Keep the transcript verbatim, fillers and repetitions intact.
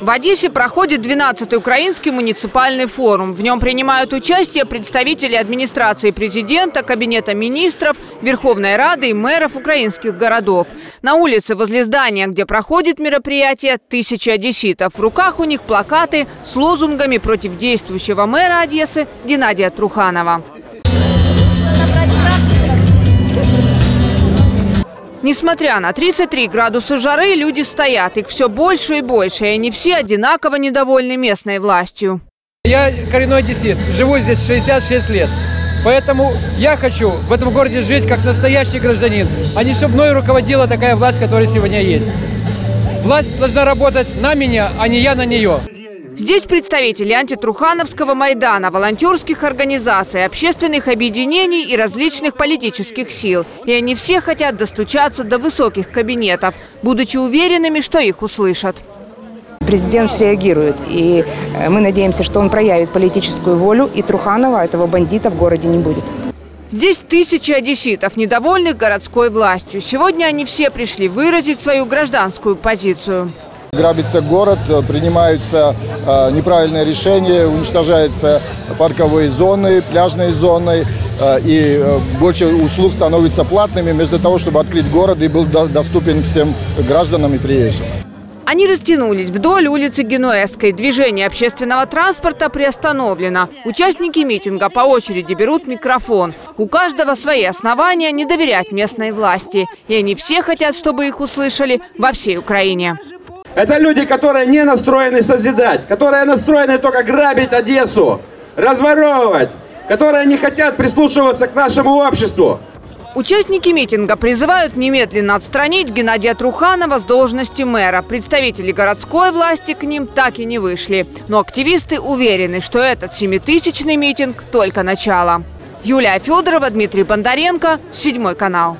В Одессе проходит двенадцатый украинский муниципальный форум. В нем принимают участие представители администрации президента, кабинета министров, Верховной Рады и мэров украинских городов. На улице возле здания, где проходит мероприятие, тысячи одесситов. В руках у них плакаты с лозунгами против действующего мэра Одессы Геннадия Труханова. Несмотря на тридцать три градуса жары, люди стоят. Их все больше и больше. И они все одинаково недовольны местной властью. Я коренной одессит. Живу здесь шестьдесят шесть лет. Поэтому я хочу в этом городе жить как настоящий гражданин. А не чтобы мной руководила такая власть, которая сегодня есть. Власть должна работать на меня, а не я на нее. Здесь представители антитрухановского Майдана, волонтерских организаций, общественных объединений и различных политических сил. И они все хотят достучаться до высоких кабинетов, будучи уверенными, что их услышат. Президент среагирует, и мы надеемся, что он проявит политическую волю, и Труханова, этого бандита, в городе не будет. Здесь тысячи одесситов, недовольных городской властью. Сегодня они все пришли выразить свою гражданскую позицию. Грабится город, принимаются э, неправильные решения, уничтожаются парковые зоны, пляжные зоны, э, и э, больше услуг становятся платными, вместо того, чтобы открыть город и был до- доступен всем гражданам и приезжим. Они растянулись вдоль улицы Генуэзской. Движение общественного транспорта приостановлено. Участники митинга по очереди берут микрофон. У каждого свои основания не доверять местной власти. И они все хотят, чтобы их услышали во всей Украине. Это люди, которые не настроены созидать, которые настроены только грабить Одессу, разворовывать, которые не хотят прислушиваться к нашему обществу. Участники митинга призывают немедленно отстранить Геннадия Труханова с должности мэра. Представители городской власти к ним так и не вышли. Но активисты уверены, что этот семитысячный митинг только начало. Юлия Федорова, Дмитрий Бондаренко, седьмой канал.